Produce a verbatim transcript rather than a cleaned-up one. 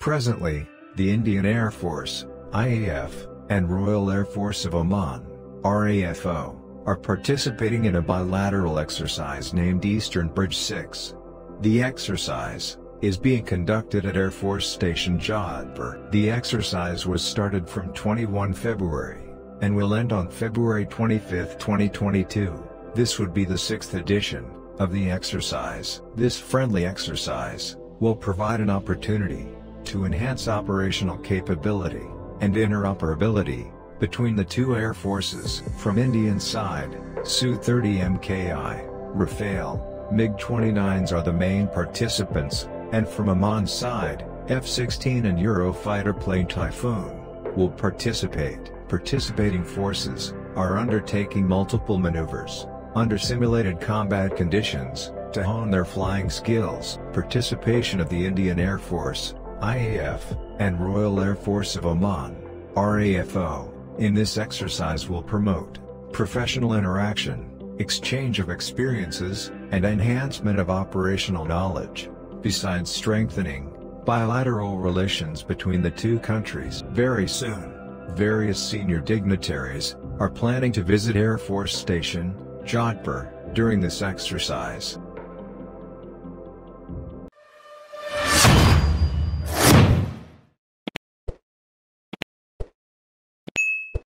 Presently, the Indian Air Force, I A F, and Royal Air Force of Oman, R A F O, are participating in a bilateral exercise named Eastern Bridge six. The exercise is being conducted at Air Force Station Jodhpur. The exercise was started from twenty-first February, and will end on February twenty-fifth, twenty twenty-two. This would be the sixth edition of the exercise. This friendly exercise will provide an opportunity to enhance operational capability and interoperability between the two air forces. From Indian side, Su thirty M K I, Rafale, Mig twenty-nines are the main participants, and from Oman's side, F sixteen and Eurofighter plane Typhoon will participate. Participating forces are undertaking multiple maneuvers under simulated combat conditions to hone their flying skills. Participation of the Indian Air Force, I A F, and Royal Air Force of Oman, R A F O, in this exercise will promote professional interaction, exchange of experiences, and enhancement of operational knowledge, besides strengthening bilateral relations between the two countries. Very soon, various senior dignitaries are planning to visit Air Force Station Jodhpur during this exercise.